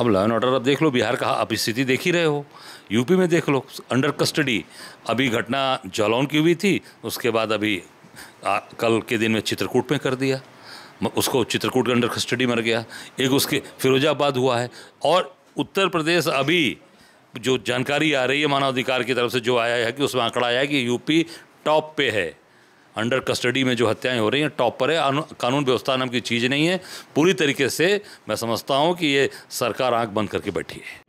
अब law and order आप देख लो, बिहार का आप स्थिति देख ही रहे हो, यूपी में देख लो अंडर कस्टडी। अभी घटना जालौन की हुई थी, उसके बाद अभी कल के दिन में चित्रकूट में कर दिया, उसको चित्रकूट के अंडर कस्टडी मर गया, एक उसके फिरोजाबाद हुआ है। और उत्तर प्रदेश अभी जो जानकारी आ रही है मानवाधिकार की तरफ से जो आया है कि उसमें आंकड़ा आया है कि यूपी टॉप पे है, अंडर कस्टडी में जो हत्याएं हो रही हैं टॉप पर है। कानून व्यवस्था नाम की चीज़ नहीं है पूरी तरीके से। मैं समझता हूं कि ये सरकार आंख बंद करके बैठी है।